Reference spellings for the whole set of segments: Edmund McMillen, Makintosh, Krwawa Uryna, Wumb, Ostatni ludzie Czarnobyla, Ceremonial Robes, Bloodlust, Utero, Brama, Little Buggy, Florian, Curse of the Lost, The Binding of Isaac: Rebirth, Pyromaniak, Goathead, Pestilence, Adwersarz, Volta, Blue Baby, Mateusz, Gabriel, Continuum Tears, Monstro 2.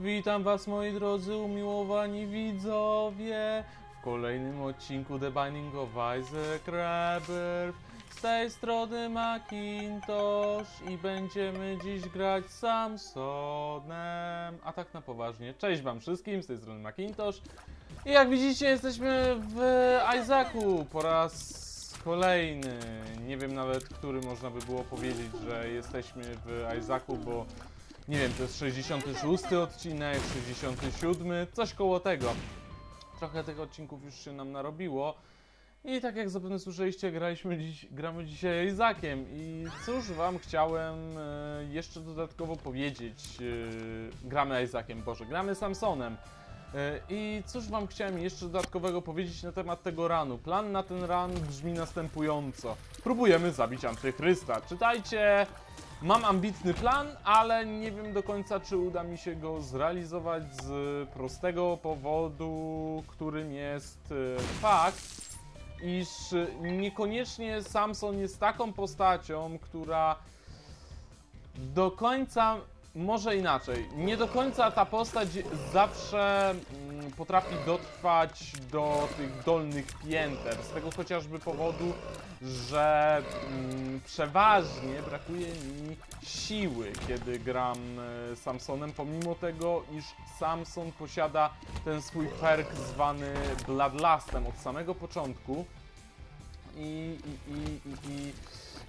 Witam was, moi drodzy umiłowani widzowie, w kolejnym odcinku The Binding of Isaac Rebirth. Z tej strony Makintosh i będziemy dziś grać Samsonem. A tak na poważnie, cześć wam wszystkim, z tej strony Makintosh. I jak widzicie, jesteśmy w Isaacu po raz kolejny. Nie wiem nawet, który można by było powiedzieć, że jesteśmy w Isaacu, bo nie wiem, to jest 66 odcinek, 67, coś koło tego. Trochę tych odcinków już się nam narobiło. I tak jak zapewne słyszeliście, gramy dzisiaj Izaakiem. I cóż wam chciałem jeszcze dodatkowo powiedzieć. Gramy Izaakiem, Boże, gramy Samsonem. I cóż wam chciałem jeszcze dodatkowego powiedzieć na temat tego ranu. Plan na ten ran brzmi następująco. Próbujemy zabić Antykrysta. Czytajcie! Mam ambitny plan, ale nie wiem do końca, czy uda mi się go zrealizować z prostego powodu, którym jest fakt, iż niekoniecznie Samson jest taką postacią, która do końca, może inaczej, nie do końca ta postać zawsze potrafi dotrwać do tych dolnych pięter, z tego chociażby powodu, że przeważnie brakuje mi siły, kiedy gram Samsonem, pomimo tego, iż Samson posiada ten swój perk zwany Bloodlustem od samego początku.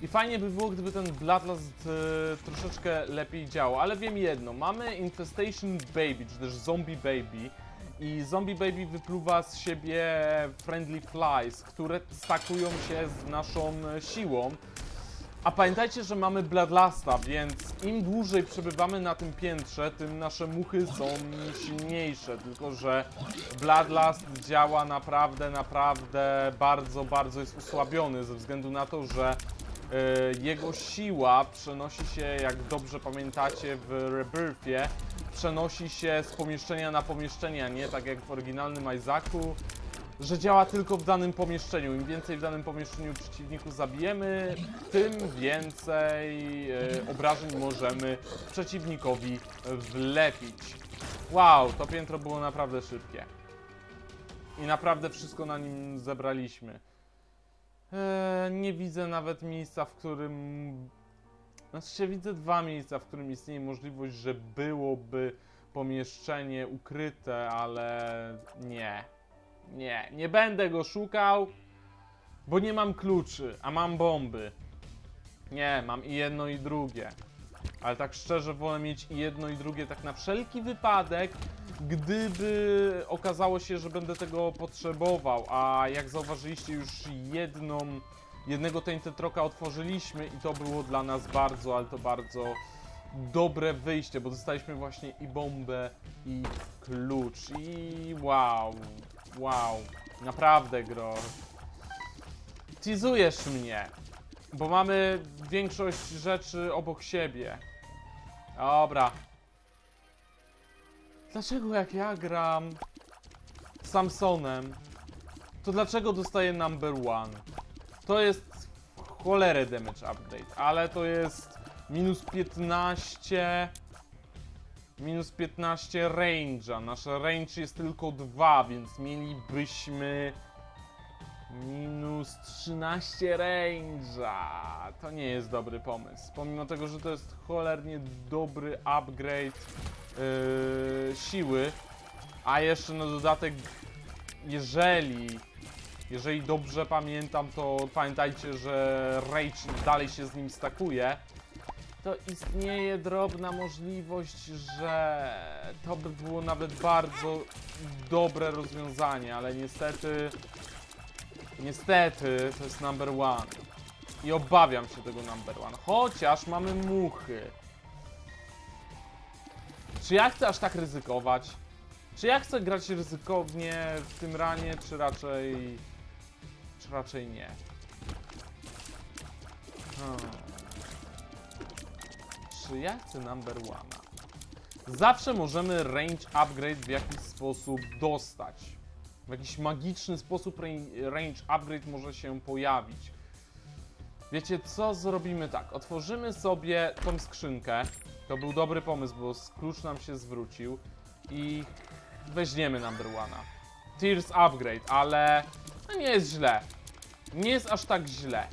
I fajnie by było, gdyby ten Bloodlust troszeczkę lepiej działał, ale wiem jedno, mamy Infestation Baby, czy też Zombie Baby, i Zombie Baby wypluwa z siebie Friendly Flies, które stakują się z naszą siłą. A pamiętajcie, że mamy Bloodlusta, więc im dłużej przebywamy na tym piętrze, tym nasze muchy są silniejsze. Tylko że Bloodlust działa naprawdę bardzo jest osłabiony, ze względu na to, że jego siła przenosi się, jak dobrze pamiętacie, w Rebirthie, przenosi się z pomieszczenia na pomieszczenie, a nie tak jak w oryginalnym Izaacu, że działa tylko w danym pomieszczeniu. Im więcej w danym pomieszczeniu przeciwników zabijemy, tym więcej obrażeń możemy przeciwnikowi wlepić. Wow, to piętro było naprawdę szybkie. I naprawdę wszystko na nim zebraliśmy. Nie widzę nawet miejsca, w którym... Znaczy, widzę dwa miejsca, w którym istnieje możliwość, że byłoby pomieszczenie ukryte, ale nie. Nie będę go szukał, bo nie mam kluczy, a mam bomby. Nie, mam i jedno, i drugie. Ale tak szczerze wolę mieć i jedno, i drugie, tak na wszelki wypadek, gdyby okazało się, że będę tego potrzebował. A jak zauważyliście, już jednego Tainted Rocka otworzyliśmy i to było dla nas bardzo, ale to bardzo dobre wyjście, bo dostaliśmy właśnie i bombę, i klucz. I wow, naprawdę, gro. Teasujesz mnie, bo mamy większość rzeczy obok siebie. Dobra. Dlaczego jak ja gram Samsonem, to dlaczego dostaję Number 1? To jest w cholerę damage update, ale to jest minus 15 range'a. Nasze range jest tylko 2, więc mielibyśmy minus 13 range'a. To nie jest dobry pomysł, pomimo tego, że to jest cholernie dobry upgrade siły, a jeszcze na dodatek, jeżeli dobrze pamiętam, to pamiętajcie, że rage dalej się z nim stakuje, to istnieje drobna możliwość, że to by było nawet bardzo dobre rozwiązanie, ale niestety to jest Number 1 i obawiam się tego Number 1, chociaż mamy muchy. Czy ja chcę aż tak ryzykować? Czy ja chcę grać ryzykownie w tym ranie, czy raczej nie? Czy ja chcę Number 1? Zawsze możemy range upgrade w jakiś sposób dostać. W jakiś magiczny sposób range upgrade może się pojawić. Wiecie co? Zrobimy tak. Otworzymy sobie tą skrzynkę. To był dobry pomysł, bo klucz nam się zwrócił. i weźmiemy Number One'a. Tears Upgrade, ale no nie jest źle. Nie jest aż tak źle.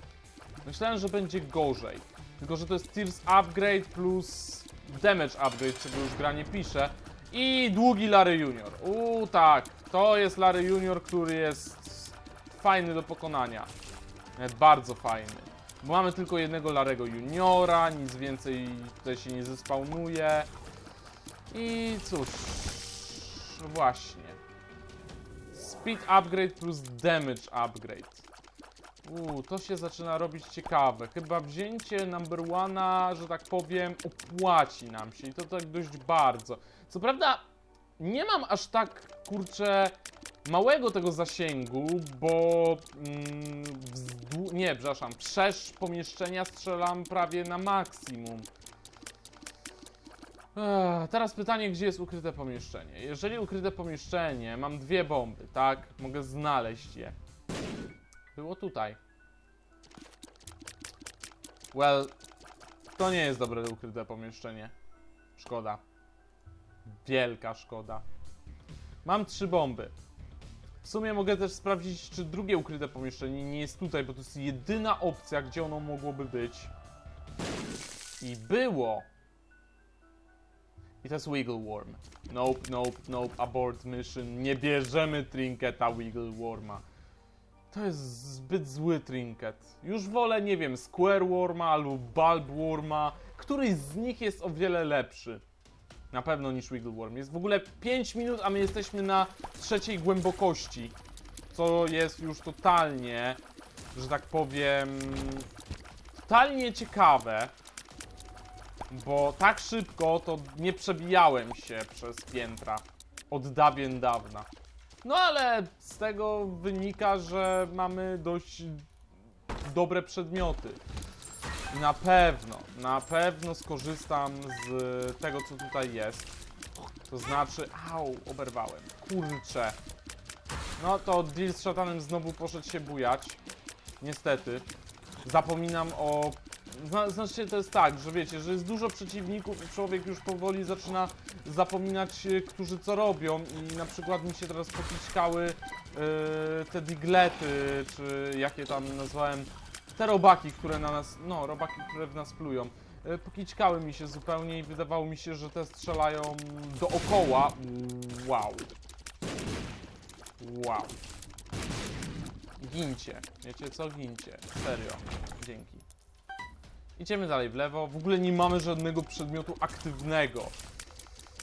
Myślałem, że będzie gorzej. Tylko, że to jest Tears Upgrade plus Damage Upgrade, czego już gra nie pisze. I długi Larry Junior. Tak. To jest Larry Junior, który jest fajny do pokonania. Bardzo fajny. Bo mamy tylko jednego Larego Juniora, nic więcej tutaj się nie zespawnuje. I cóż... No właśnie. Speed Upgrade plus Damage Upgrade. To się zaczyna robić ciekawe. Chyba wzięcie Number One'a, że tak powiem, opłaci nam się. I to tak dość bardzo. Co prawda nie mam aż tak, kurczę, małego tego zasięgu, bo... Przesz pomieszczenia strzelam prawie na maksimum. Teraz pytanie, gdzie jest ukryte pomieszczenie. Jeżeli ukryte pomieszczenie, mam dwie bomby, tak? Mogę znaleźć je. Było tutaj. Well, to nie jest dobre ukryte pomieszczenie. Szkoda. Wielka szkoda. Mam trzy bomby. W sumie mogę też sprawdzić, czy drugie ukryte pomieszczenie nie jest tutaj, bo to jest jedyna opcja, gdzie ono mogłoby być. I było. I to jest Wiggle Worm. Nope, nope, nope, abort mission. Nie bierzemy trinketa Wiggle Worma. To jest zbyt zły trinket. Już wolę, nie wiem, Square Worma albo Bulb Worma. Któryś z nich jest o wiele lepszy. Na pewno niż Wiggle Worm. Jest w ogóle 5 minut, a my jesteśmy na trzeciej głębokości. Co jest już totalnie, że tak powiem, totalnie ciekawe. Bo tak szybko to nie przebijałem się przez piętra. Od dawien dawna. No ale z tego wynika, że mamy dość dobre przedmioty. Na pewno skorzystam z tego, co tutaj jest. To znaczy... oberwałem. Kurczę. No to deal z szatanem znowu poszedł się bujać. Niestety. Zapominam o... Znaczy to jest tak, że wiecie, że jest dużo przeciwników i człowiek już powoli zaczyna zapominać, którzy co robią. I na przykład mi się teraz popiszkały te diglety, czy jakie tam nazwałem... Te robaki, które na nas... No, robaki, które w nas plują. Pokićkały mi się zupełnie i wydawało mi się, że te strzelają dookoła. Wow. Gincie. Wiecie co? Gincie. Serio. Dzięki. Idziemy dalej w lewo. W ogóle nie mamy żadnego przedmiotu aktywnego.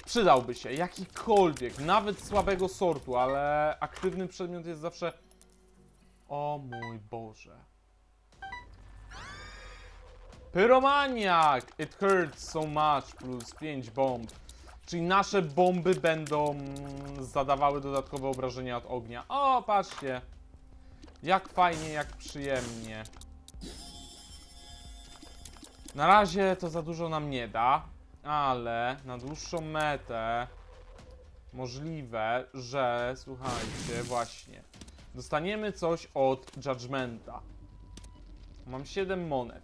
Przydałby się. Jakikolwiek. Nawet słabego sortu, ale aktywny przedmiot jest zawsze... O mój Boże. Pyromaniak! It hurts so much, plus 5 bomb. Czyli nasze bomby będą zadawały dodatkowe obrażenia od ognia. O, patrzcie! Jak fajnie, jak przyjemnie. Na razie to za dużo nam nie da, ale na dłuższą metę możliwe, że, słuchajcie, właśnie, dostaniemy coś od Judgmenta. Mam 7 monet.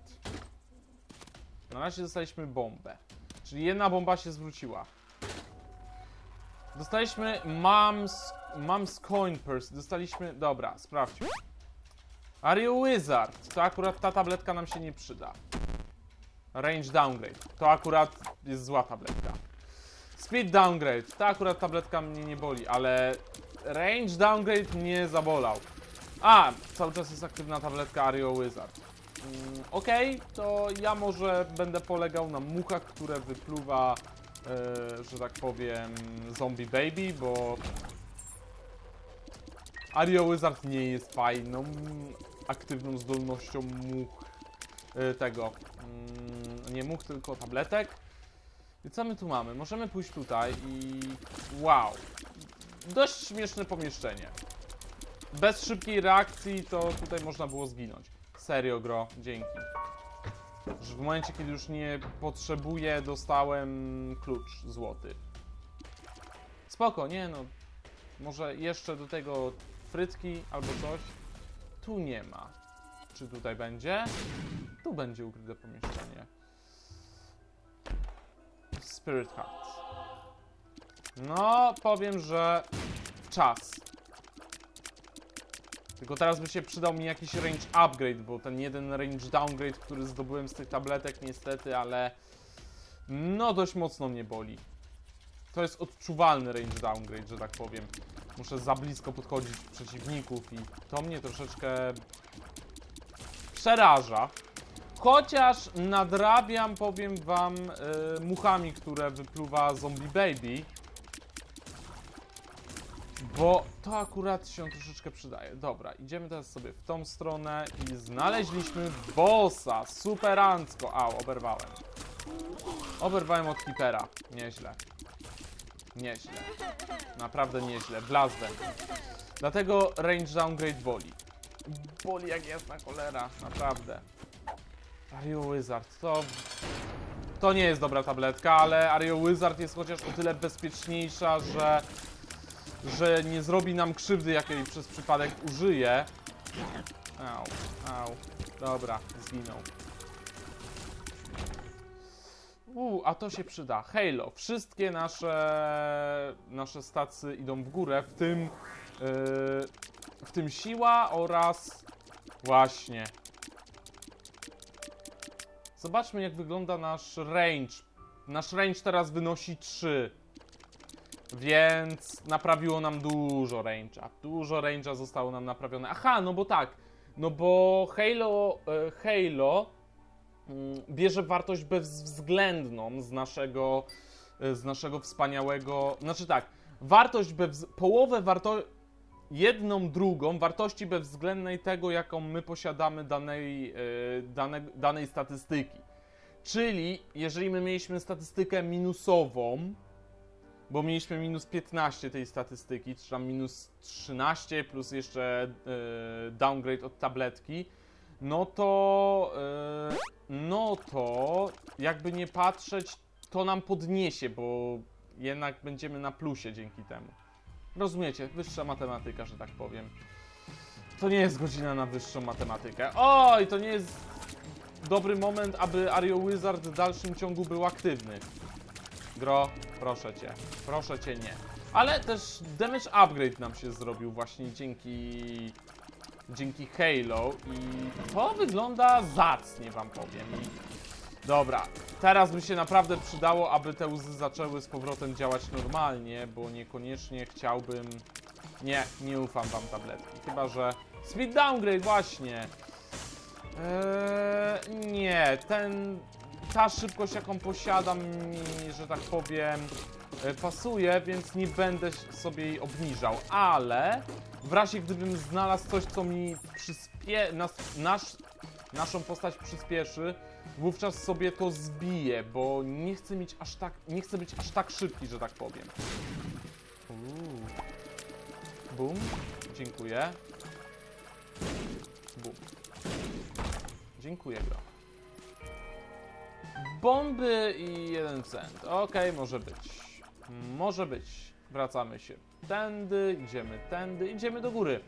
Na razie dostaliśmy bombę. Czyli jedna bomba się zwróciła. Dostaliśmy Mom's Coin Purse. Dostaliśmy... Dobra, sprawdźmy. Ario Wizard. To akurat ta tabletka nam się nie przyda. Range Downgrade. To akurat jest zła tabletka. Speed Downgrade. Ta akurat tabletka mnie nie boli, ale... Range Downgrade mnie zabolał. Cały czas jest aktywna tabletka Ario Wizard. Okej, to ja może będę polegał na muchach, które wypluwa, że tak powiem, Zombie Baby, bo Ario Wizard nie jest fajną, aktywną zdolnością much, nie much, tylko tabletek. I co my tu mamy? Możemy pójść tutaj i... Wow! Dość śmieszne pomieszczenie. Bez szybkiej reakcji to tutaj można było zginąć. Serio, gro, dzięki. Że w momencie, kiedy już nie potrzebuję, dostałem klucz złoty. Spoko, nie no. Może jeszcze do tego frytki albo coś. Tu nie ma. Czy tutaj będzie? Tu będzie ukryte pomieszczenie. Spirit Hearts. No, powiem, że czas. Tylko teraz by się przydał mi jakiś range upgrade, bo ten jeden range downgrade, który zdobyłem z tych tabletek niestety, ale no dość mocno mnie boli. To jest odczuwalny range downgrade, że tak powiem. Muszę za blisko podchodzić do przeciwników i to mnie troszeczkę przeraża. Chociaż nadrabiam, powiem wam, muchami, które wypluwa Zombie Baby. Bo to akurat się troszeczkę przydaje. Dobra, idziemy teraz sobie w tą stronę i znaleźliśmy bossa. Superancko. Au, oberwałem. Oberwałem od hipera. Nieźle. Nieźle. Naprawdę nieźle. Blazdem. Dlatego range downgrade boli. Boli jak jasna cholera. Naprawdę. Ario Wizard. To nie jest dobra tabletka, ale Ario Wizard jest chociaż o tyle bezpieczniejsza, że nie zrobi nam krzywdy, jakiej przez przypadek użyje. Au, au. Dobra, zginął. A to się przyda. Halo. Wszystkie nasze stacje idą w górę, w tym siła oraz... Właśnie. Zobaczmy, jak wygląda nasz range. Nasz range teraz wynosi 3. Więc naprawiło nam dużo range'a. Dużo range'a zostało nam naprawione. Aha, no bo tak. No bo Halo bierze wartość bezwzględną z naszego wspaniałego... Znaczy tak, wartość połowę wartości... Jedną drugą wartości bezwzględnej tego, jaką my posiadamy danej statystyki. Czyli jeżeli my mieliśmy statystykę minusową, bo mieliśmy minus 15 tej statystyki, czy tam minus 13 plus jeszcze downgrade od tabletki, no to jakby nie patrzeć, to nam podniesie, bo jednak będziemy na plusie dzięki temu. Rozumiecie? Wyższa matematyka, że tak powiem. To nie jest godzina na wyższą matematykę. Oj, to nie jest dobry moment, aby Ario Wizard w dalszym ciągu był aktywny. Gro, proszę cię nie. Ale też damage upgrade nam się zrobił właśnie dzięki Halo i to wygląda zacnie, wam powiem. Dobra, teraz by się naprawdę przydało, aby te łzy zaczęły z powrotem działać normalnie, bo niekoniecznie chciałbym... Nie ufam wam tabletki, chyba że... Speed downgrade, właśnie! Nie, ta szybkość, jaką posiadam mi, że tak powiem, pasuje, więc nie będę sobie jej obniżał, ale w razie gdybym znalazł coś, co mi naszą postać przyspieszy, wówczas sobie to zbiję, bo nie chcę być aż tak szybki, że tak powiem. Bum. Dziękuję. Bum. Dziękuję, bro. Bomby i 1 cent. Okej, może być. Może być. Wracamy się. Tędy. Idziemy do góry.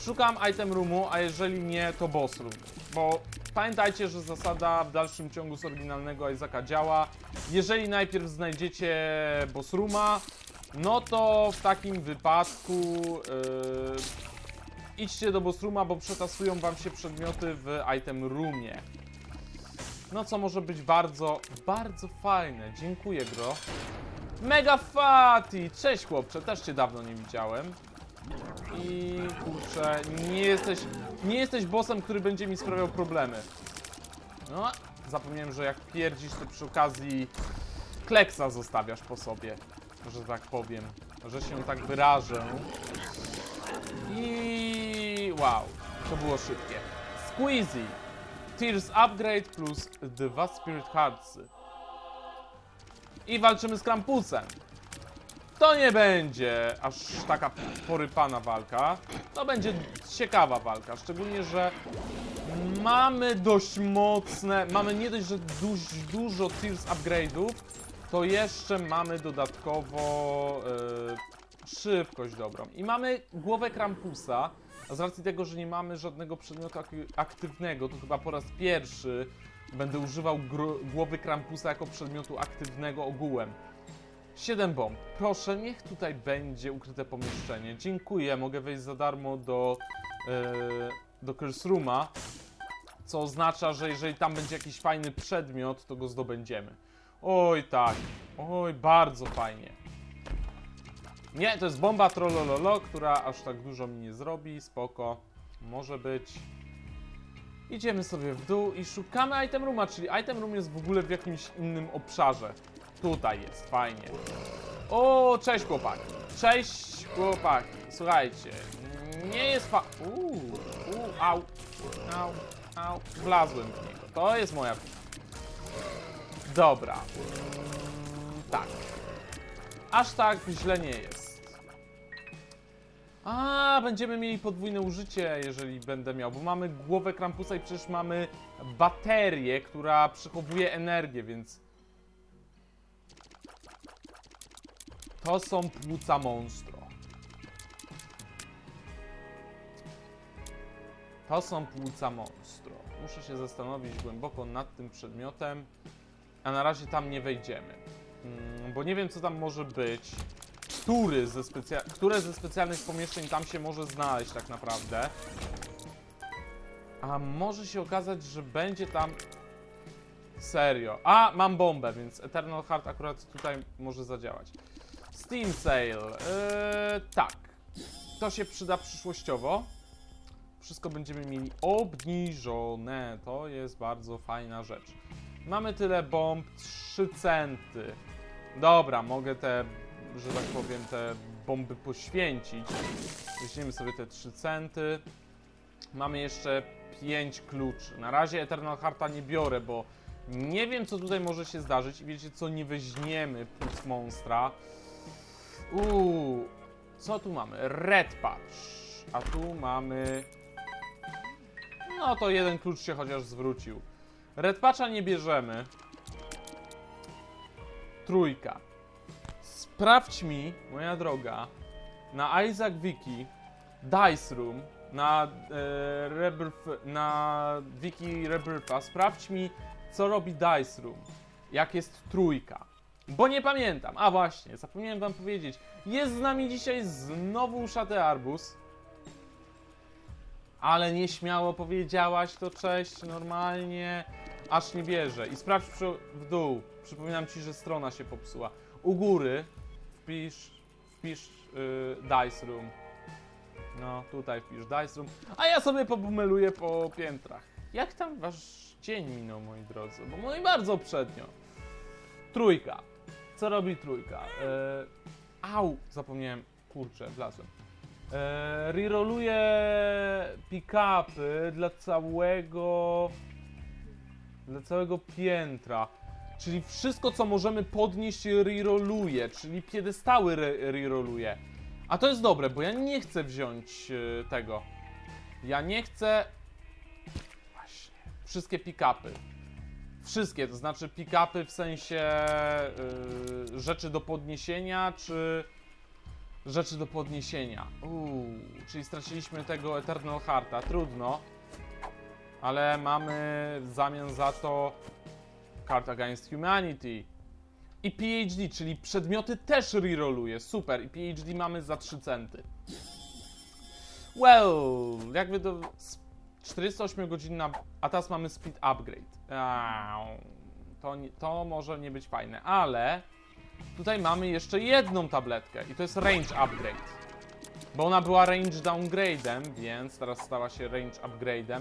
Szukam item roomu, a jeżeli nie, to boss room. Bo pamiętajcie, że zasada w dalszym ciągu z oryginalnego Izaaka działa. Jeżeli najpierw znajdziecie boss rooma, no to w takim wypadku idźcie do boss rooma, bo przetasują wam się przedmioty w item roomie. No co może być bardzo, bardzo fajne. Dziękuję, bro. Mega Fatty! Cześć, chłopcze, też cię dawno nie widziałem. I kurczę, nie jesteś bossem, który będzie mi sprawiał problemy. No, zapomniałem, że jak pierdzisz, to przy okazji kleksa zostawiasz po sobie, że tak powiem, że się tak wyrażę. I wow, to było szybkie. Squeezy. Tears upgrade plus 2 Spirit Hearts. I walczymy z Krampusem. To nie będzie aż taka porypana walka. To będzie ciekawa walka, szczególnie, że mamy dość mocne... Mamy nie dość, że dużo Tears upgrade'ów, to jeszcze mamy dodatkowo szybkość dobrą. I mamy głowę Krampusa, a z racji tego, że nie mamy żadnego przedmiotu aktywnego, to chyba po raz pierwszy będę używał głowy Krampusa jako przedmiotu aktywnego ogółem. 7 bomb. Proszę, niech tutaj będzie ukryte pomieszczenie. Dziękuję, mogę wejść za darmo do Curse Rooma, co oznacza, że jeżeli tam będzie jakiś fajny przedmiot, to go zdobędziemy. Oj tak, oj bardzo fajnie. Nie, to jest bomba trollololo, która aż tak dużo mi nie zrobi, spoko, może być. Idziemy sobie w dół i szukamy item rooma, czyli item room jest w ogóle w jakimś innym obszarze. Tutaj jest, fajnie. O, cześć chłopaki. Cześć chłopaki. Słuchajcie, nie jest fa... au, au, au. Wlazłem w niego. To jest moja... Dobra. Tak. Aż tak źle nie jest. A, będziemy mieli podwójne użycie, jeżeli będę miał, bo mamy głowę Krampusa i przecież mamy baterię, która przechowuje energię, więc... To są płuca monstro. To są płuca monstro. Muszę się zastanowić głęboko nad tym przedmiotem, a na razie tam nie wejdziemy. Bo nie wiem, co tam może być, które ze specjalnych pomieszczeń tam się może znaleźć tak naprawdę. A może się okazać, że będzie tam... Serio. A, mam bombę, więc Eternal Heart akurat tutaj może zadziałać. Steam Sale, tak, to się przyda przyszłościowo, wszystko będziemy mieli obniżone, to jest bardzo fajna rzecz. Mamy tyle bomb, 3 centy, dobra, mogę te, że tak powiem, te bomby poświęcić, weźmiemy sobie te 3 centy, mamy jeszcze 5 kluczy, na razie Eternal Hearta nie biorę, bo nie wiem, co tutaj może się zdarzyć i wiecie co, nie weźmiemy płuc monstra. Co tu mamy? Red Patch. A tu mamy... No to jeden klucz się chociaż zwrócił. Red Patcha nie bierzemy. Trójka. Sprawdź mi, moja droga, na Isaac Wiki, Dice Room, na Wiki Rebirtha, sprawdź mi, co robi Dice Room, jak jest trójka. Bo nie pamiętam, a właśnie, zapomniałem wam powiedzieć. Jest z nami dzisiaj znowu Szaty Arbus. Ale nieśmiało powiedziałaś to cześć, normalnie. Aż nie bierze. I sprawdź w dół. Przypominam ci, że strona się popsuła. U góry wpisz Dice Room. No, tutaj wpisz Dice Room. A ja sobie pobumeluję po piętrach. Jak tam wasz dzień minął, moi drodzy? Bo moi bardzo przednio. Trójka. Co robi trójka? Au! Zapomniałem. Kurczę, wlazłem. Reroluje pick-upy dla całego piętra. Czyli wszystko, co możemy podnieść, reroluje. Czyli piedestały reroluje. A to jest dobre, bo ja nie chcę wziąć tego. Ja nie chcę... Właśnie. Wszystkie pick-upy. Wszystkie, to znaczy pick-upy w sensie rzeczy do podniesienia, czy rzeczy do podniesienia. Czyli straciliśmy tego Eternal Hearta, trudno. Ale mamy w zamian za to Card Against Humanity. I PhD, czyli przedmioty też reroluje, super. I PhD mamy za 3 centy. Well, jakby to... 48 godzinna, a teraz mamy speed upgrade. To może nie być fajne, ale tutaj mamy jeszcze jedną tabletkę i to jest range upgrade. Bo ona była range downgrade'em, więc teraz stała się range upgrade'em.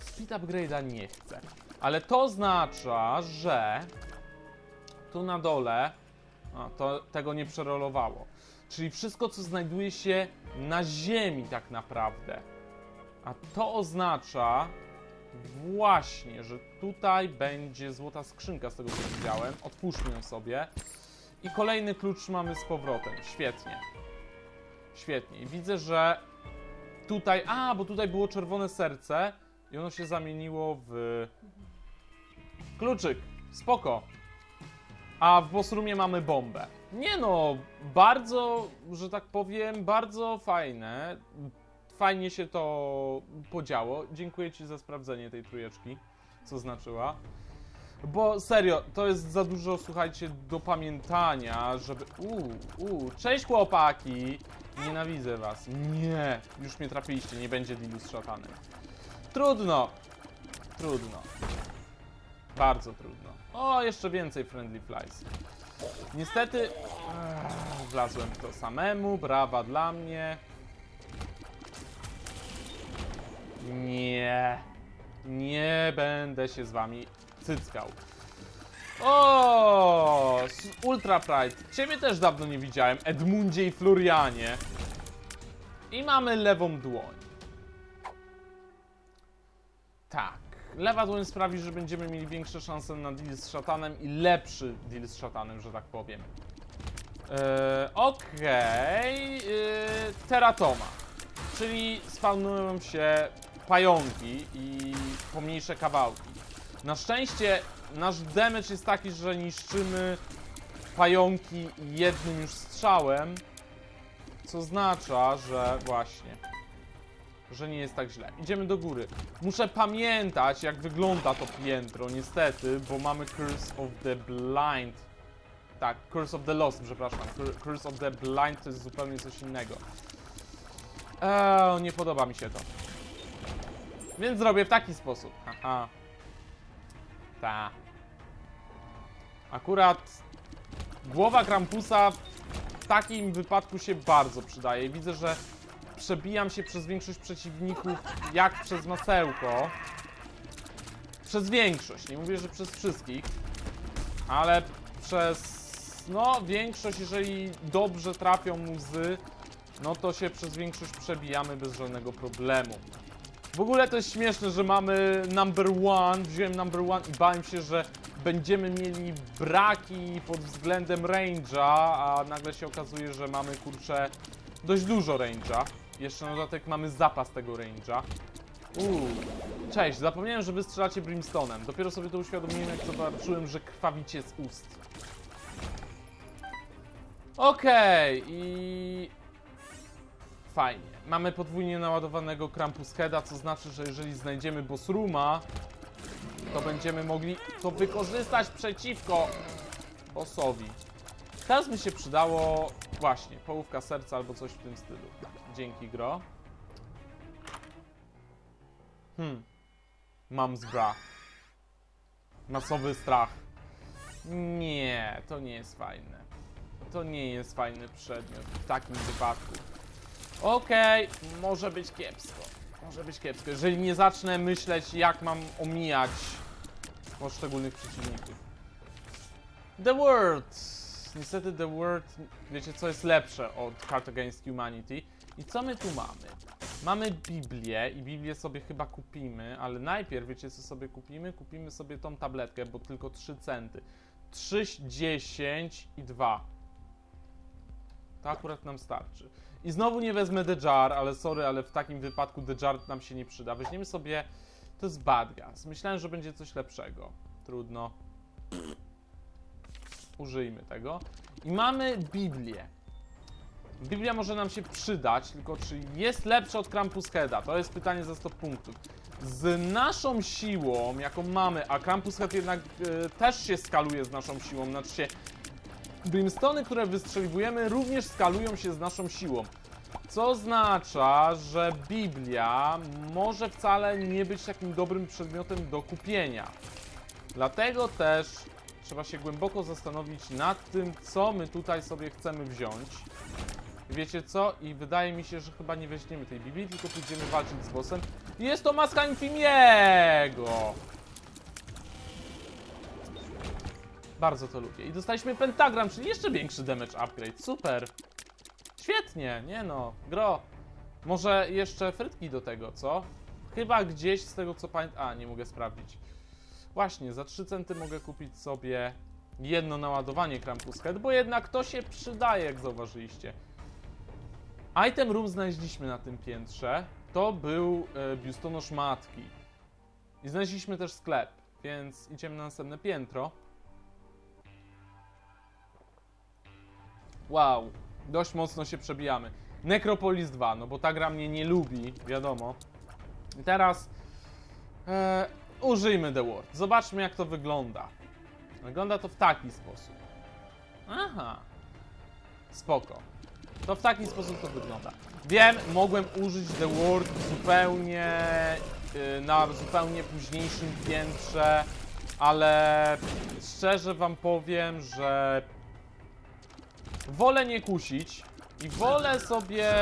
Speed upgrade'a nie chcę. Ale to oznacza, że tu na dole tego nie przerolowało. Czyli wszystko, co znajduje się na ziemi tak naprawdę. A to oznacza właśnie, że tutaj będzie złota skrzynka, z tego co widziałem. Otwórzmy ją sobie. I kolejny klucz mamy z powrotem. Świetnie. Świetnie. I widzę, że tutaj... A, bo tutaj było czerwone serce i ono się zamieniło w... Kluczyk. Spoko. A w boss roomie mamy bombę. Nie no, bardzo, że tak powiem, bardzo fajne. Fajnie się to podziało. Dziękuję ci za sprawdzenie tej trójeczki, co znaczyła. Bo serio, to jest za dużo, słuchajcie, do pamiętania, żeby... Cześć chłopaki! Nienawidzę was. Nie, już mnie trafiliście, nie będzie dealu z szatanem. Trudno. Trudno. Bardzo trudno. O, jeszcze więcej Friendly Flies. Niestety... wlazłem w to samemu, brawa dla mnie. Nie. Nie będę się z wami cyckał. O, Ultra Pride. Ciebie też dawno nie widziałem, Edmundzie i Florianie. I mamy lewą dłoń. Tak. Lewa dłoń sprawi, że będziemy mieli większe szanse na deal z szatanem i lepszy deal z szatanem, że tak powiem. Okej. Teratoma. Czyli spawnują się pająki i pomniejsze kawałki. Na szczęście nasz damage jest taki, że niszczymy pająki jednym już strzałem, co oznacza, że właśnie, że nie jest tak źle. Idziemy do góry. Muszę pamiętać, jak wygląda to piętro, niestety, bo mamy Curse of the Blind. Tak, Curse of the Lost, przepraszam. Curse of the Blind to jest zupełnie coś innego. Nie podoba mi się to. Więc zrobię w taki sposób. Aha. Ta. Akurat głowa Krampusa w takim wypadku się bardzo przydaje. Widzę, że przebijam się przez większość przeciwników jak przez masełko. Przez większość, nie mówię, że przez wszystkich, ale przez, no, większość, jeżeli dobrze trafią muzy, no to się przez większość przebijamy bez żadnego problemu. W ogóle to jest śmieszne, że mamy Number One, wziąłem Number One i bałem się, że będziemy mieli braki pod względem range'a, a nagle się okazuje, że mamy, kurczę, dość dużo range'a. Jeszcze na dodatek mamy zapas tego range'a. Cześć, zapomniałem, że wy strzelacie Brimstone'em. Dopiero sobie to uświadomiłem, jak zobaczyłem, że krwawicie z ust. Okej, i... fajnie. Mamy podwójnie naładowanego Krampus Heada, co znaczy, że jeżeli znajdziemy boss rooma, to będziemy mogli to wykorzystać przeciwko bossowi. Teraz mi się przydało właśnie połówka serca albo coś w tym stylu. Dzięki, gro. Mam zbra. Masowy strach. Nie, to nie jest fajne. To nie jest fajny przedmiot w takim wypadku. Okej, może być kiepsko. Może być kiepsko, jeżeli nie zacznę myśleć, jak mam omijać poszczególnych przeciwników. The Ward. Niestety The Ward, wiecie, co jest lepsze od Card Against Humanity. I co my tu mamy? Mamy Biblię i Biblię sobie chyba kupimy, ale najpierw, wiecie, co sobie kupimy? Kupimy sobie tą tabletkę, bo tylko 3 centy. 3, 10 i 2. To akurat nam starczy. I znowu nie wezmę The Jar, ale sorry, ale w takim wypadku The Jar nam się nie przyda. Weźmiemy sobie... to jest Bad Gas. Myślałem, że będzie coś lepszego. Trudno. Użyjmy tego. I mamy Biblię. Biblia może nam się przydać, tylko czy jest lepsza od Krampus Heada? To jest pytanie za 100 punktów. Z naszą siłą, jaką mamy, a Krampus Head jednak też się skaluje z naszą siłą, znaczy się... Brimstony, które wystrzeliwujemy, również skalują się z naszą siłą. Co oznacza, że Biblia może wcale nie być takim dobrym przedmiotem do kupienia. Dlatego też trzeba się głęboko zastanowić nad tym, co my tutaj sobie chcemy wziąć. Wiecie co? I wydaje mi się, że chyba nie weźmiemy tej Biblii, tylko pójdziemy walczyć z bossem. Jest to maska Infimiego! Bardzo to lubię. I dostaliśmy pentagram, czyli jeszcze większy damage upgrade. Super. Świetnie. Nie no. Gro. Może jeszcze frytki do tego, co? Chyba gdzieś z tego, co pamiętam... nie mogę sprawdzić. Właśnie, za 3 centy mogę kupić sobie jedno naładowanie Krampus Head, bo jednak to się przydaje, jak zauważyliście. Item room znaleźliśmy na tym piętrze. To był biustonosz matki. I znaleźliśmy też sklep, więc idziemy na następne piętro. Wow, dość mocno się przebijamy. Necropolis 2, no bo ta gra mnie nie lubi, wiadomo. I teraz Użyjmy The Ward. Zobaczmy, jak to wygląda. Wygląda to w taki sposób. Aha. Spoko. To w taki sposób to wygląda. Wiem, mogłem użyć The Ward zupełnie... na zupełnie późniejszym piętrze, ale szczerze wam powiem, że wolę nie kusić i wolę sobie,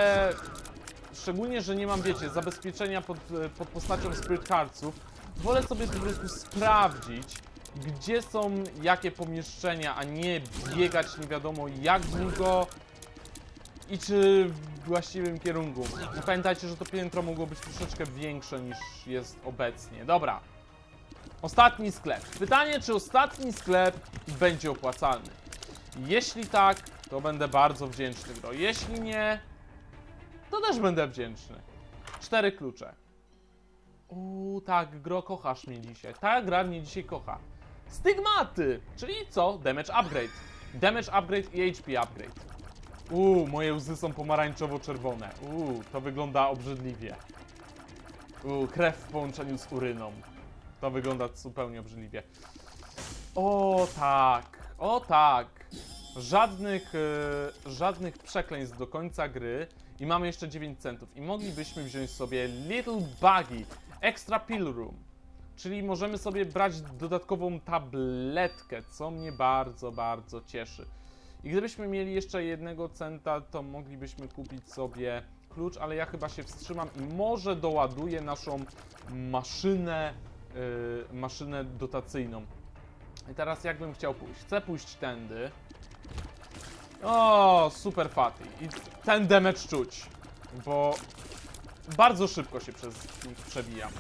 szczególnie, że nie mam, wiecie, zabezpieczenia pod postacią Spirit Heartsów, wolę sobie po prostu sprawdzić, gdzie są jakie pomieszczenia, a nie biegać nie wiadomo jak długo i czy w właściwym kierunku. Pamiętajcie, że to piętro mogło być troszeczkę większe niż jest obecnie. Dobra. Ostatni sklep. Pytanie, czy ostatni sklep będzie opłacalny? Jeśli tak, to będę bardzo wdzięczny, bro. Jeśli nie, to też będę wdzięczny. 4 klucze. Uuu, tak, gro, kochasz mnie dzisiaj. Ta gra mnie dzisiaj kocha. Stygmaty! Czyli co? Damage upgrade. Damage upgrade i HP upgrade. Moje łzy są pomarańczowo-czerwone. To wygląda obrzydliwie. Krew w połączeniu z uryną. To wygląda zupełnie obrzydliwie. O tak, o tak. Żadnych przekleństw do końca gry. I mamy jeszcze 9 centów. I moglibyśmy wziąć sobie Little Buggy, Extra Pill Room. Czyli możemy sobie brać dodatkową tabletkę, co mnie bardzo, bardzo cieszy. I gdybyśmy mieli jeszcze 1 centa, to moglibyśmy kupić sobie klucz, ale ja chyba się wstrzymam i może doładuję naszą maszynę dotacyjną. I teraz jakbym chciał pójść? Chcę pójść tędy. O, super faty. I ten damage czuć, bo bardzo szybko się przez nich przebijam.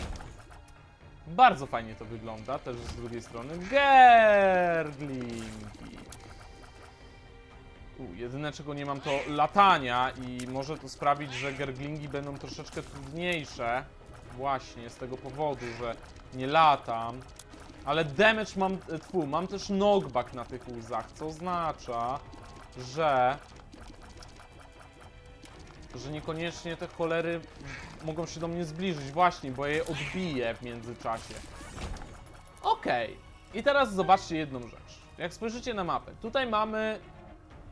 Bardzo fajnie to wygląda, też z drugiej strony. Gerglingi. Jedyne, czego nie mam, to latania i może to sprawić, że gerglingi będą troszeczkę trudniejsze. Właśnie z tego powodu, że nie latam. Ale damage mam... mam też knockback na tych łzach, co oznacza, że... niekoniecznie te cholery mogą się do mnie zbliżyć. Właśnie, bo ja je odbiję w międzyczasie. Okej. I teraz zobaczcie jedną rzecz. Jak spojrzycie na mapę, tutaj mamy...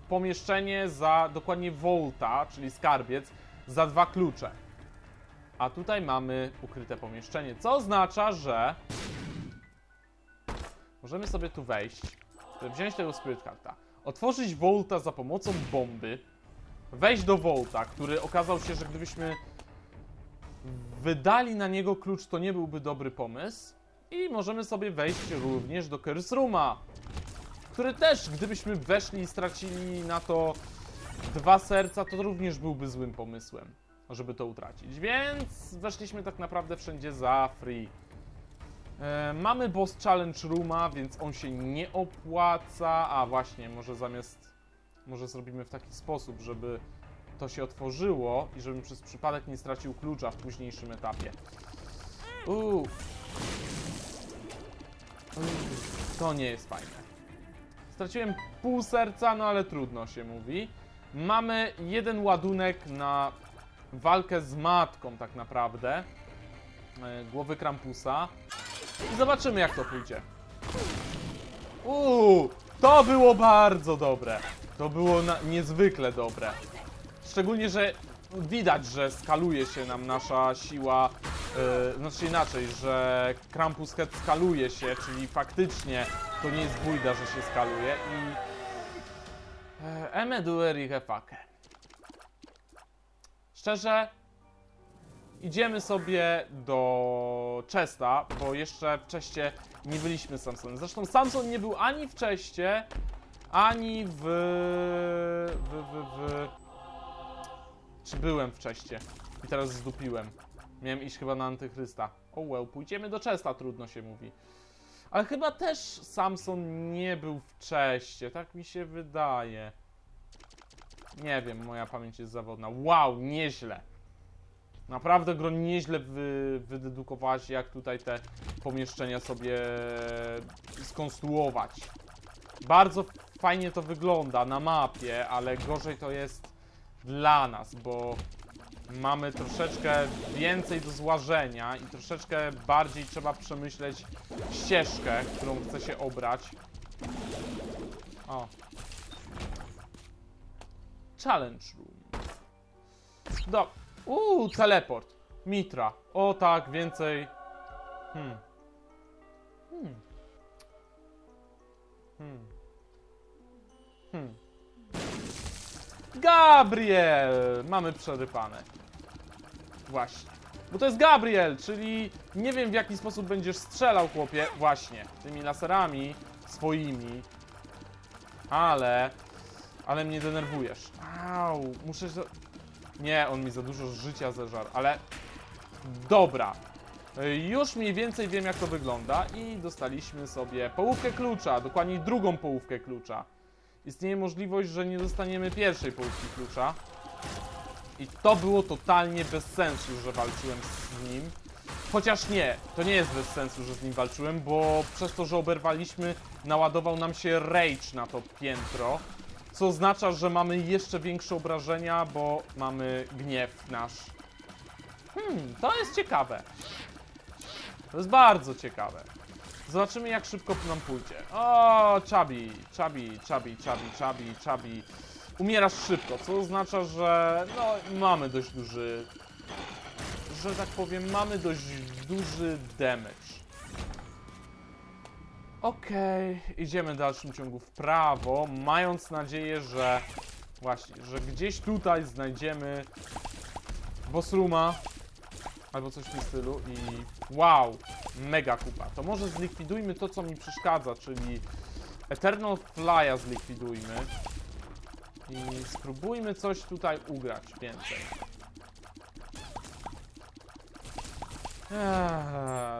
pomieszczenie za dokładnie Volta, czyli skarbiec, za 2 klucze. A tutaj mamy ukryte pomieszczenie, co oznacza, że możemy sobie tu wejść, wziąć tego Spirit Hearta, otworzyć Volta za pomocą bomby, wejść do Volta, który okazał się, że gdybyśmy wydali na niego klucz, to nie byłby dobry pomysł. I możemy sobie wejść również do Curse Rooma, który też, gdybyśmy weszli i stracili na to 2 serca, to również byłby złym pomysłem, żeby to utracić. Więc weszliśmy tak naprawdę wszędzie za free. Mamy boss challenge rooma, więc on się nie opłaca. A właśnie, może zrobimy w taki sposób, żeby to się otworzyło i żebym przez przypadek nie stracił klucza w późniejszym etapie. To nie jest fajne. Straciłem pół serca, no ale trudno się mówi. Mamy 1 ładunek na walkę z matką tak naprawdę. Głowy Krampusa. I zobaczymy, jak to pójdzie. To było bardzo dobre. To było niezwykle dobre. Szczególnie, że widać, że skaluje się nam nasza siła. Znaczy inaczej, że Krampus Head skaluje się, czyli faktycznie to nie jest bójda, że się skaluje i... Emedueri Hefake. Szczerze, idziemy sobie do Czesta, bo jeszcze w Czeście nie byliśmy z Samsonem. Zresztą Samson nie był ani w Czeście, ani Czy byłem w Czeście? I teraz zdupiłem. Miałem iść chyba na Antykrysta. Pójdziemy do Czesta, trudno się mówi. Ale chyba też Samson nie był w Czeście, tak mi się wydaje. Nie wiem, moja pamięć jest zawodna. Nieźle. Naprawdę, gro, nieźle wydedukowałaś, jak tutaj te pomieszczenia sobie skonstruować. Bardzo fajnie to wygląda na mapie, ale gorzej to jest dla nas, bo... mamy troszeczkę więcej do złażenia i troszeczkę bardziej trzeba przemyśleć ścieżkę, którą chce się obrać. O. Challenge Room. Do. Teleport. Mitra. O tak, więcej. Gabriel! Mamy przerypane. Właśnie. Bo to jest Gabriel, czyli nie wiem, w jaki sposób będziesz strzelał, chłopie. Właśnie. Tymi laserami swoimi. Ale mnie denerwujesz. Au, muszę... Nie, on mi za dużo życia zeżarł, ale... Dobra. Już mniej więcej wiem, jak to wygląda i dostaliśmy sobie połówkę klucza, dokładnie drugą połówkę klucza. Istnieje możliwość, że nie dostaniemy pierwszej połówki klucza. I to było totalnie bez sensu, że walczyłem z nim. Chociaż nie, to nie jest bez sensu, że z nim walczyłem, bo przez to, że oberwaliśmy, naładował nam się rage na to piętro. Co oznacza, że mamy jeszcze większe obrażenia, bo mamy gniew nasz. To jest ciekawe. To jest bardzo ciekawe. Zobaczymy, jak szybko nam pójdzie. O, Chubby. Umierasz szybko, co oznacza, że no, mamy dość duży... Że tak powiem, mamy dość duży damage. Okej, idziemy w dalszym ciągu w prawo, mając nadzieję, że... Właśnie, że gdzieś tutaj znajdziemy... Boss Rooma. Albo coś w tym stylu i... Wow! Mega kupa. To może zlikwidujmy to, co mi przeszkadza, czyli... Eternal Flya zlikwidujmy. I spróbujmy coś tutaj ugrać więcej.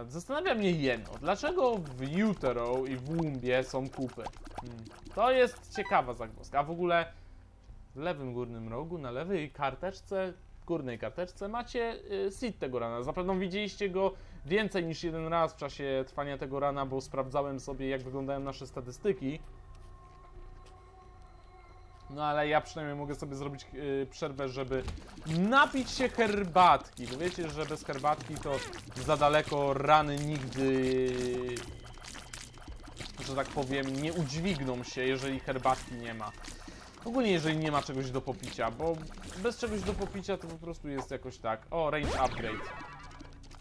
Zastanawia mnie jedno. Dlaczego w Utero i w Wumbie są kupy? To jest ciekawa zagwozdka. A w ogóle w lewym górnym rogu, na lewej karteczce... W górnej karteczce macie seed tego rana. Zapewne widzieliście go więcej niż jeden raz w czasie trwania tego rana, bo sprawdzałem sobie, jak wyglądają nasze statystyki. No ale ja przynajmniej mogę sobie zrobić przerwę, żeby napić się herbatki. Bo wiecie, że bez herbatki to za daleko rany nigdy, że tak powiem, nie udźwigną się, jeżeli herbatki nie ma. Ogólnie, jeżeli nie ma czegoś do popicia, bo bez czegoś do popicia to po prostu jest jakoś tak. O, range upgrade.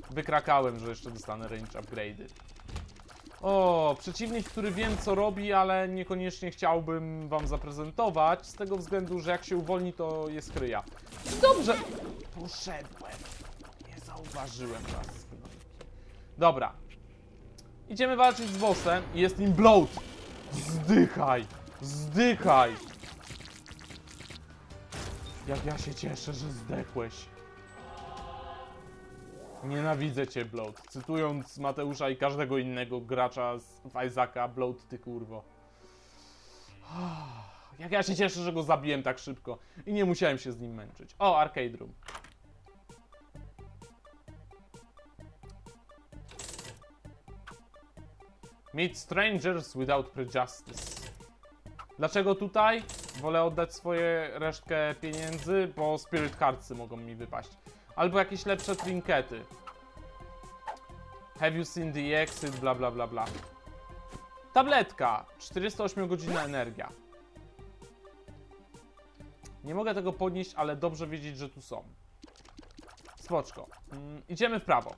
Wykrakałem, że jeszcze dostanę range upgrade'y. O, przeciwnik, który wiem, co robi, ale niekoniecznie chciałbym wam zaprezentować, z tego względu, że jak się uwolni, to je skryja. Dobrze! Poszedłem. Nie zauważyłem was. Dobra. Idziemy walczyć z bossem i jest nim bloat. Zdychaj! Zdychaj! Jak ja się cieszę, że zdechłeś. Nienawidzę cię, Bloat. Cytując Mateusza i każdego innego gracza w Izaaka, Bloat, ty kurwo. Jak ja się cieszę, że go zabiłem tak szybko i nie musiałem się z nim męczyć. O, Arcade Room. Meet strangers without prejudice. Dlaczego tutaj? Wolę oddać swoje resztkę pieniędzy, bo Spirit Heartsy mogą mi wypaść. Albo jakieś lepsze trinkety. Have you seen the exit? Bla bla bla bla. Tabletka. 48 godzinna energia. Nie mogę tego podnieść, ale dobrze wiedzieć, że tu są. Spoczko. Idziemy w prawo.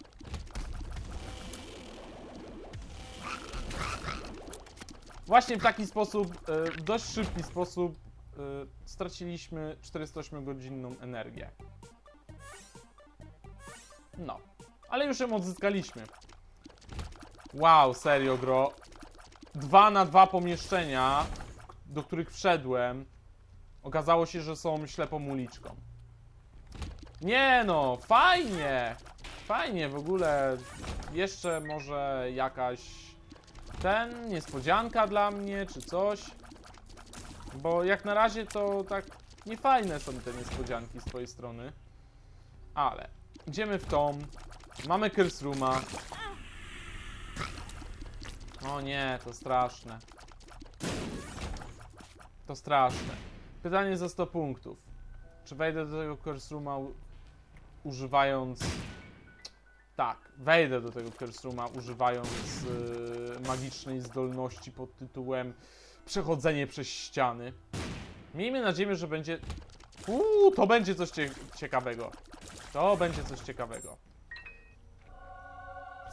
Właśnie w taki sposób, w dość szybki sposób, straciliśmy 48-godzinną energię. No, ale już ją odzyskaliśmy. Wow, serio, gro. 2 na 2 pomieszczenia, do których wszedłem, okazało się, że są ślepą uliczką. Nie no, fajnie! Fajnie w ogóle. Jeszcze może jakaś... Ten, niespodzianka dla mnie, czy coś. Bo jak na razie to tak niefajne są te niespodzianki z twojej strony. Ale idziemy w tom. Mamy Curse Rooma. O nie, to straszne. To straszne. Pytanie za 100 punktów. Czy wejdę do tego Curse Rooma używając... Tak, wejdę do tego Curse Rooma, używając magicznej zdolności pod tytułem przechodzenie przez ściany. Miejmy nadzieję, że będzie... to będzie coś ciekawego. To będzie coś ciekawego.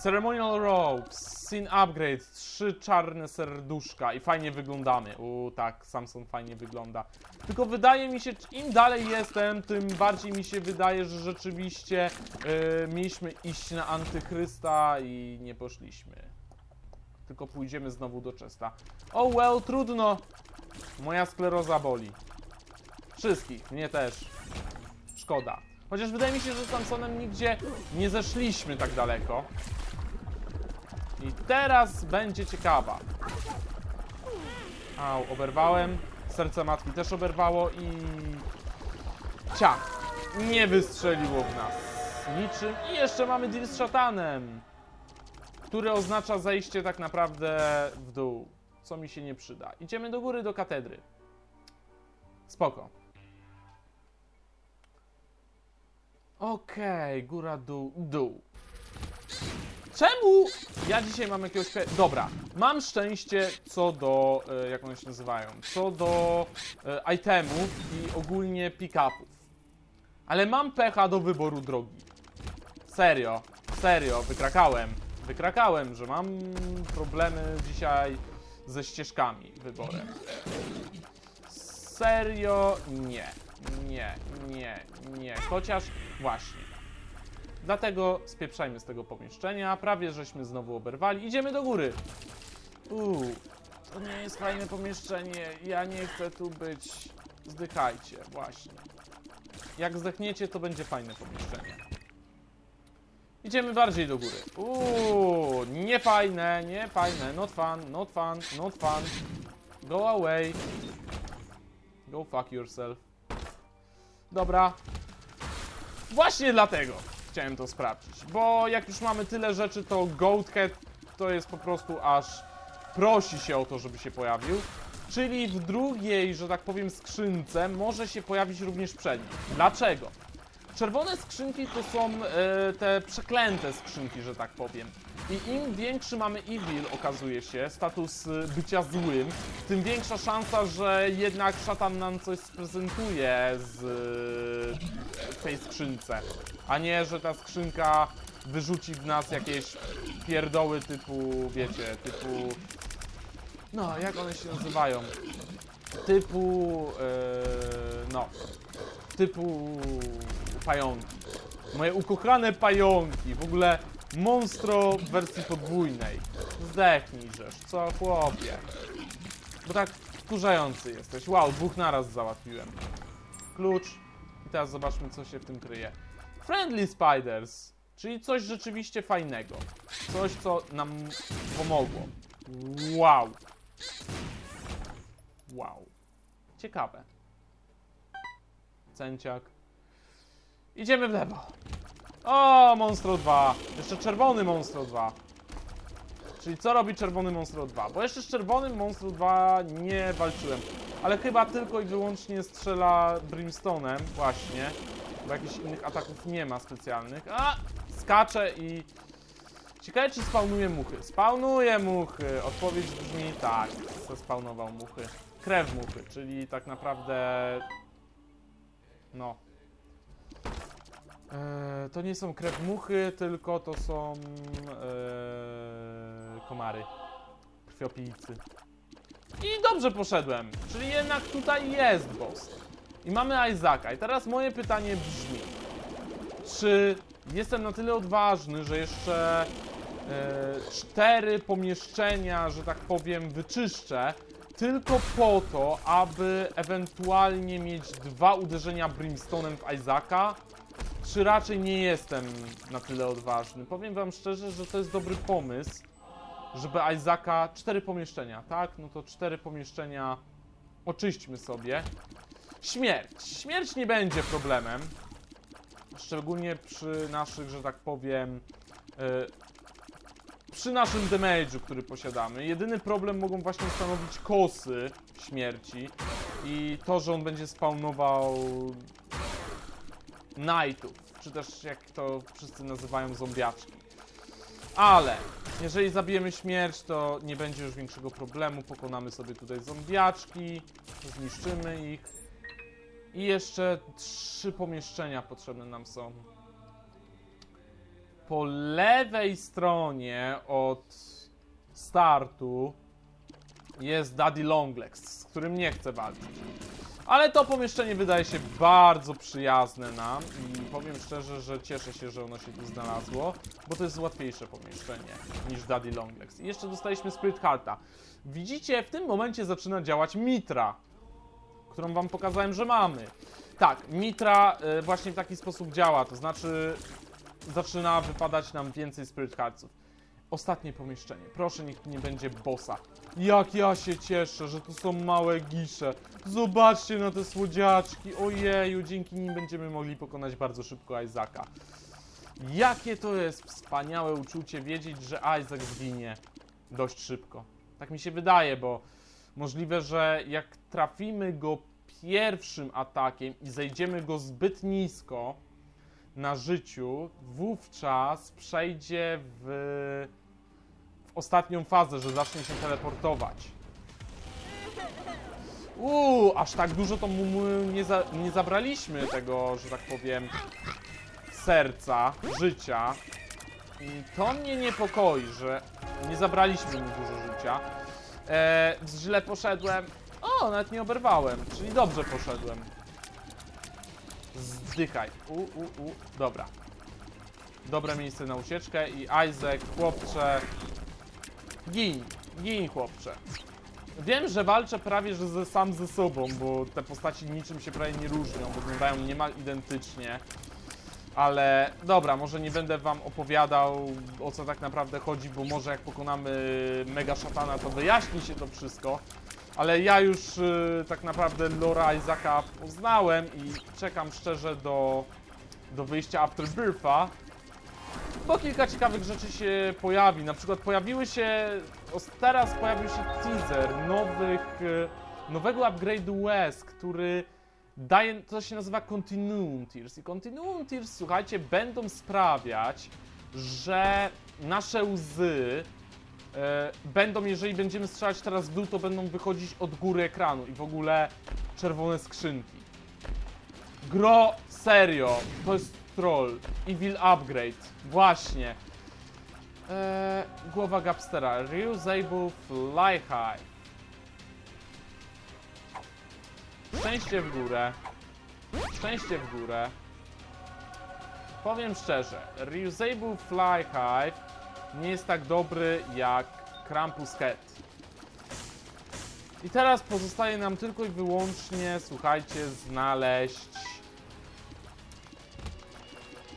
Ceremonial Robes, Scene Upgrade, 3 czarne serduszka i fajnie wyglądamy. Tak, Samson fajnie wygląda. Tylko wydaje mi się, im dalej jestem, tym bardziej mi się wydaje, że rzeczywiście mieliśmy iść na Antykrysta i nie poszliśmy. Tylko pójdziemy znowu do Czesta. Well, trudno. Moja skleroza boli. Wszystkich, mnie też. Szkoda. Chociaż wydaje mi się, że z Samsonem nigdzie nie zeszliśmy tak daleko. I teraz będzie ciekawa. Oberwałem. Serce matki też oberwało i... Ciach! Nie wystrzeliło w nas niczym. I jeszcze mamy deal z szatanem, który oznacza zejście tak naprawdę w dół, co mi się nie przyda. Idziemy do góry, do katedry. Spoko. Okej, góra, dół, dół. Czemu ja dzisiaj mam jakiegoś... Dobra, mam szczęście co do, jak one się nazywają, co do itemów i ogólnie pick-upów. Ale mam pecha do wyboru drogi. Serio, serio, wykrakałem, że mam problemy dzisiaj ze ścieżkami, wyborem. Serio, nie. Chociaż właśnie. Dlatego spieprzajmy z tego pomieszczenia. Prawie żeśmy znowu oberwali. Idziemy do góry. To nie jest fajne pomieszczenie. Ja nie chcę tu być. Zdychajcie, właśnie. Jak zdechniecie, to będzie fajne pomieszczenie. Idziemy bardziej do góry. Niefajne, niefajne. Not fun. Go away. Go fuck yourself. Dobra. Właśnie dlatego chciałem to sprawdzić, bo jak już mamy tyle rzeczy, to Goathead to jest po prostu aż prosi się o to, żeby się pojawił. Czyli w drugiej, że tak powiem, skrzynce może się pojawić również przednik. Dlaczego? Czerwone skrzynki to są te przeklęte skrzynki, że tak powiem. I im większy mamy evil, okazuje się, status bycia złym, tym większa szansa, że jednak szatan nam coś sprezentuje z tej skrzynce. A nie, że ta skrzynka wyrzuci w nas jakieś pierdoły typu, wiecie, typu... No, jak one się nazywają? Typu... Typu... pająki. Moje ukochane pająki. W ogóle Monstro w wersji podwójnej. Zdechnij, żeż, co chłopie. Bo tak wkurzający jesteś. Dwóch naraz załatwiłem. Klucz. I teraz zobaczmy, co się w tym kryje. Friendly Spiders. Czyli coś rzeczywiście fajnego. Coś, co nam pomogło. Wow. Ciekawe. Cęciak. Idziemy w lewo. Monstro 2. Jeszcze czerwony Monstro 2. Czyli co robi czerwony Monstro 2? Bo jeszcze z czerwonym Monstro 2 nie walczyłem. Ale chyba tylko i wyłącznie strzela Brimstone'em. Właśnie. Bo jakichś innych ataków nie ma specjalnych. Skacze i... Ciekawe, czy spawnuje muchy. Spawnuje muchy. Odpowiedź brzmi tak. Spawnował muchy. Krew muchy. Czyli tak naprawdę... to nie są krew muchy, tylko to są komary, krwiopijcy. I dobrze poszedłem, czyli jednak tutaj jest boss. I mamy Izaaka. I teraz moje pytanie brzmi, czy jestem na tyle odważny, że jeszcze 4 pomieszczenia, że tak powiem, wyczyszczę, tylko po to, aby ewentualnie mieć 2 uderzenia Brimstone'em w Izaaka? Czy raczej nie jestem na tyle odważny? Powiem wam szczerze, że to jest dobry pomysł, żeby Izaaka... 4 pomieszczenia, tak? No to 4 pomieszczenia oczyśćmy sobie. Śmierć! Śmierć nie będzie problemem. Szczególnie przy naszych, że tak powiem... przy naszym damage'u, który posiadamy. Jedyny problem mogą właśnie stanowić kosy śmierci i to, że on będzie spawnował... Knightów, czy też jak to wszyscy nazywają zombiaczki. Ale jeżeli zabijemy śmierć, to nie będzie już większego problemu. Pokonamy sobie tutaj zombiaczki, zniszczymy ich. I jeszcze 3 pomieszczenia potrzebne nam są. Po lewej stronie od startu jest Daddy Longlegs, z którym nie chcę walczyć. Ale to pomieszczenie wydaje się bardzo przyjazne nam i powiem szczerze, że cieszę się, że ono się tu znalazło, bo to jest łatwiejsze pomieszczenie niż Daddy Longlegs. I jeszcze dostaliśmy Spirit Hearta. Widzicie, w tym momencie zaczyna działać Mitra, którą wam pokazałem, że mamy. Tak, Mitra właśnie w taki sposób działa, to znaczy zaczyna wypadać nam więcej Spirit Heartsów. Ostatnie pomieszczenie. Proszę, nikt nie będzie bossa. Jak ja się cieszę, że tu są małe gisze. Zobaczcie na te słodziaczki. Ojeju, dzięki nim będziemy mogli pokonać bardzo szybko Izaaka. Jakie to jest wspaniałe uczucie wiedzieć, że Isaac zginie dość szybko. Tak mi się wydaje, bo możliwe, że jak trafimy go pierwszym atakiem i zejdziemy go zbyt nisko na życiu, wówczas przejdzie w ostatnią fazę, że zacznie się teleportować. Aż tak dużo to mu nie zabraliśmy tego, że tak powiem, serca, życia. I to mnie niepokoi, że nie zabraliśmy mu dużo życia. Źle poszedłem. O, nawet nie oberwałem, czyli dobrze poszedłem. Zdychaj. Dobra. Dobre miejsce na ucieczkę i Isaac, chłopcze. Gin. Gin, chłopcze. Wiem, że walczę prawie że sam ze sobą, bo te postaci niczym się prawie nie różnią, bo wyglądają niemal identycznie. Ale dobra, może nie będę wam opowiadał, o co tak naprawdę chodzi, bo może jak pokonamy mega szatana, to wyjaśni się to wszystko. Ale ja już tak naprawdę lora Izaaka poznałem i czekam szczerze do wyjścia Afterbirth'a, bo kilka ciekawych rzeczy się pojawi. Na przykład teraz pojawił się teaser nowego upgrade'u West, który daje, to się nazywa Continuum Tears. I Continuum Tears, słuchajcie, będą sprawiać, że nasze łzy będą, jeżeli będziemy strzelać teraz w dół, to będą wychodzić od góry ekranu i w ogóle czerwone skrzynki. Gro, serio, to jest troll, evil upgrade, właśnie. Głowa Gapstera, reusable fly high. Szczęście w górę, szczęście w górę. Powiem szczerze, reusable fly high nie jest tak dobry jak Krampus Head. I teraz pozostaje nam tylko i wyłącznie, słuchajcie, znaleźć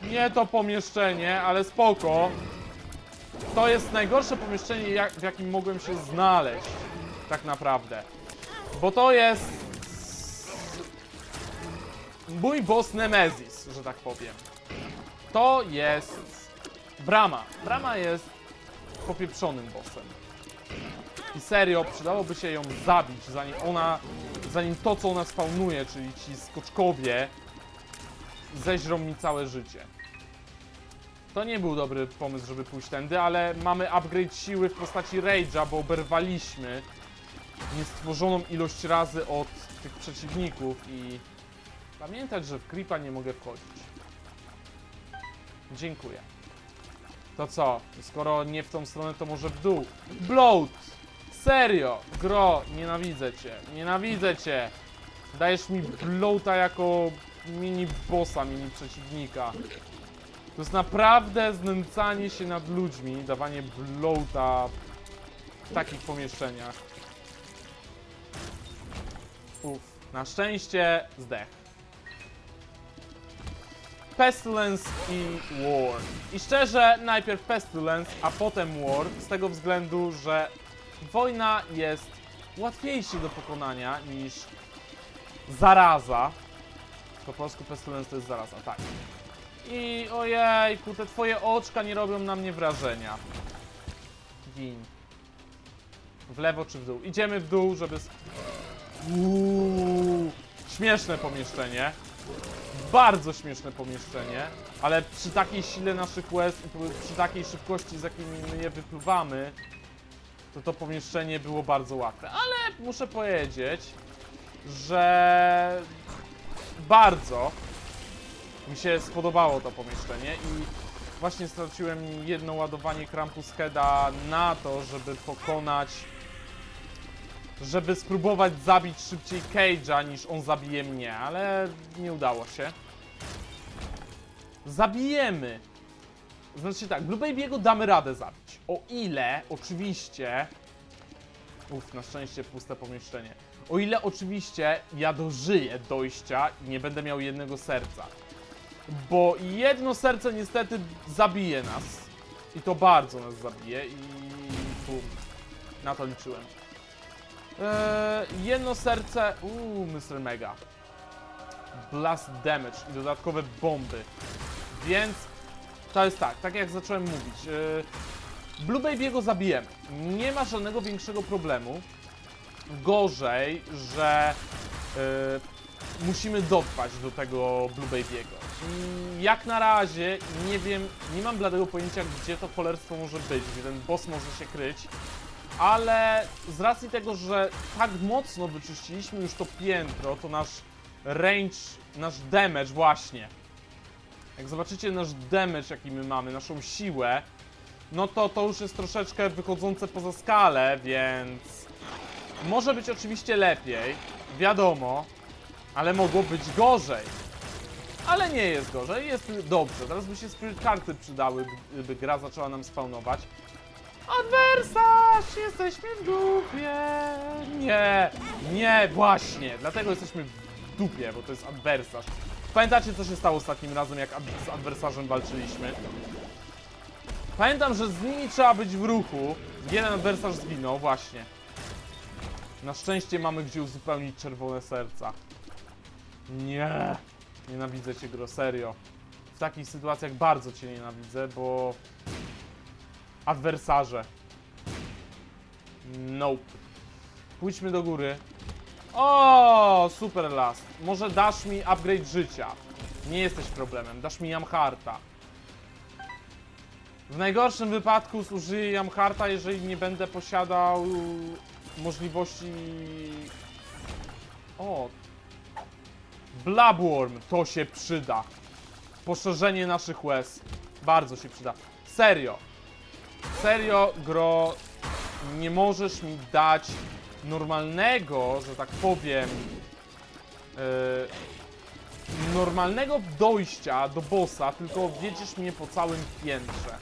nie to pomieszczenie, ale spoko. To jest najgorsze pomieszczenie, w jakim mogłem się znaleźć, tak naprawdę. Bo to jest mój boss Nemesis, że tak powiem. To jest brama. Brama jest popieprzonym bossem. I serio, przydałoby się ją zabić, zanim to, co ona spawnuje, czyli ci skoczkowie, zeżrą mi całe życie. To nie był dobry pomysł, żeby pójść tędy, ale mamy upgrade siły w postaci Rage'a, bo oberwaliśmy niestworzoną ilość razy od tych przeciwników i pamiętać, że w creepa nie mogę wchodzić. Dziękuję. To co? Skoro nie w tą stronę, to może w dół. Bloat! Serio! Gro, nienawidzę cię. Nienawidzę cię! Dajesz mi bloata jako mini bossa, mini przeciwnika. To jest naprawdę znęcanie się nad ludźmi, dawanie bloata w takich pomieszczeniach. Uff. Na szczęście zdech. Pestilence i Ward. I szczerze, najpierw Pestilence, a potem Ward, z tego względu, że wojna jest łatwiejsza do pokonania niż zaraza. Po polsku Pestilence to jest zaraza, tak. I ojejku, te twoje oczka nie robią na mnie wrażenia. Gin. W lewo czy w dół? Idziemy w dół, żeby... Śmieszne pomieszczenie. bardzo śmieszne pomieszczenie, ale przy takiej sile naszych łez i przy takiej szybkości, z jakiej my je wypływamy, to to pomieszczenie było bardzo łatwe. Ale muszę powiedzieć, że bardzo mi się spodobało to pomieszczenie i właśnie straciłem jedno ładowanie Krampus Heada na to, żeby pokonać, żeby spróbować zabić szybciej Cage'a niż on zabije mnie, ale nie udało się. Zabijemy! Znaczy tak, Blue Baby'ego damy radę zabić. O ile, oczywiście... Uff, na szczęście puste pomieszczenie. O ile oczywiście ja dożyję dojścia i nie będę miał jednego serca. Bo jedno serce niestety zabije nas. I to bardzo nas zabije i... Bum. Na to liczyłem. Jedno serce... Mr. Mega. Blast damage i dodatkowe bomby. Więc... To jest tak, tak jak zacząłem mówić. Blue Baby'ego zabijemy. Nie ma żadnego większego problemu. Gorzej, że... musimy dotrwać do tego Blue Baby'ego. Jak na razie nie wiem, nie mam bladego pojęcia, gdzie to cholerstwo może być, gdzie ten boss może się kryć. Ale z racji tego, że tak mocno wyczyściliśmy już to piętro, to nasz range, nasz damage właśnie. Jak zobaczycie nasz damage, jaki my mamy, naszą siłę, no to to już jest troszeczkę wychodzące poza skalę, więc... Może być oczywiście lepiej, wiadomo, ale mogło być gorzej. Ale nie jest gorzej, jest dobrze. Teraz by się Spirit Hearty przydały, gdyby gra zaczęła nam spawnować. Adwersarz! Jesteśmy w dupie! Nie! Nie! Właśnie! Dlatego jesteśmy w dupie, bo to jest adwersarz. Pamiętacie, co się stało ostatnim razem, jak z adwersarzem walczyliśmy? Pamiętam, że z nimi trzeba być w ruchu. Jeden adwersarz zginął, właśnie. Na szczęście mamy gdzie uzupełnić czerwone serca. Nie! Nienawidzę cię, gro, serio. W takich sytuacjach bardzo cię nienawidzę, bo... Adwersarze. Nope. Pójdźmy do góry. O, super last. Może dasz mi upgrade życia. Nie jesteś problemem. Dasz mi Jamharta. W najgorszym wypadku zużyję Jamharta, jeżeli nie będę posiadał możliwości... O. Blood Worm. To się przyda. Poszerzenie naszych łez. Bardzo się przyda. Serio. Serio, gro, nie możesz mi dać normalnego, że tak powiem, normalnego dojścia do bossa, tylko wiedziesz mnie po całym piętrze.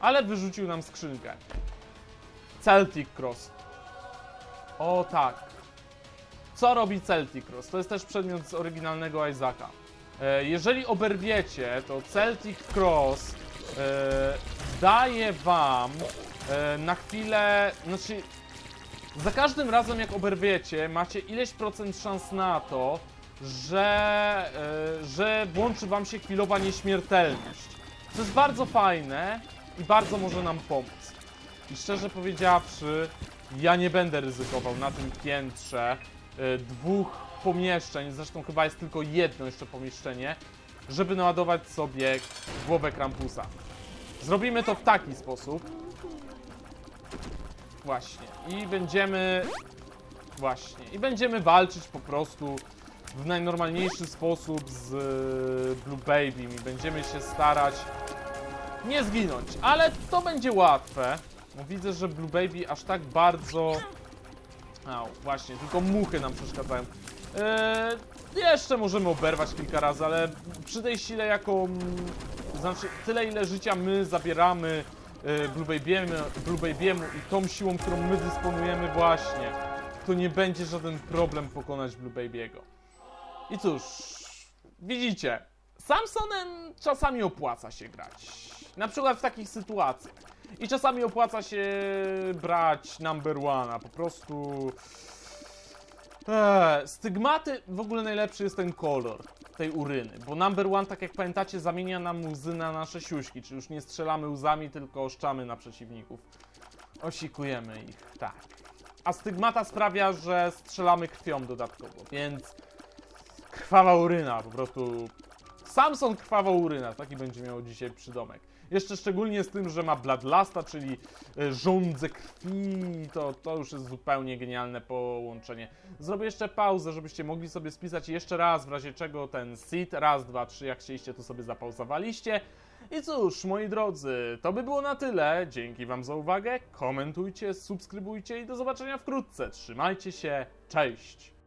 Ale wyrzucił nam skrzynkę. Celtic Cross. O tak. Co robi Celtic Cross? To jest też przedmiot z oryginalnego Izaaka. Jeżeli oberwiecie, to Celtic Cross... daję wam na chwilę, znaczy za każdym razem jak oberwiecie, macie ileś procent szans na to, że włączy wam się chwilowa nieśmiertelność. Co jest bardzo fajne i bardzo może nam pomóc. I szczerze powiedziawszy, ja nie będę ryzykował na tym piętrze dwóch pomieszczeń, zresztą chyba jest tylko jedno jeszcze pomieszczenie, żeby naładować sobie głowę Krampusa. Zrobimy to w taki sposób. Właśnie. I będziemy... Właśnie. I będziemy walczyć po prostu w najnormalniejszy sposób z Blue Baby'm. I będziemy się starać nie zginąć. Ale to będzie łatwe. Bo widzę, że Blue Baby aż tak bardzo... Au, właśnie. Tylko muchy nam przeszkadzają. Jeszcze możemy oberwać kilka razy, ale przy tej sile, jaką... Znaczy, tyle ile życia my zabieramy Blue Baby'emu i tą siłą, którą my dysponujemy właśnie, to nie będzie żaden problem pokonać Blue Baby'ego. I cóż, widzicie, Samsonem czasami opłaca się grać. Na przykład w takich sytuacjach. I czasami opłaca się brać Number One'a, po prostu... Stygmaty, w ogóle najlepszy jest ten kolor tej uryny, bo Number One, tak jak pamiętacie, zamienia nam łzy na nasze siuśki, czyli już nie strzelamy łzami, tylko oszczamy na przeciwników. Osikujemy ich, tak. A stygmata sprawia, że strzelamy krwią dodatkowo, więc... Krw Krwawa uryna, po prostu... Samson krwawa uryna, taki będzie miał dzisiaj przydomek. Jeszcze szczególnie z tym, że ma Bloodlusta, czyli żądzę krwi, to już jest zupełnie genialne połączenie. Zrobię jeszcze pauzę, żebyście mogli sobie spisać jeszcze raz, w razie czego ten seed, raz, dwa, trzy, jak chcieliście, to sobie zapauzowaliście. I cóż, moi drodzy, to by było na tyle. Dzięki wam za uwagę, komentujcie, subskrybujcie i do zobaczenia wkrótce. Trzymajcie się, cześć!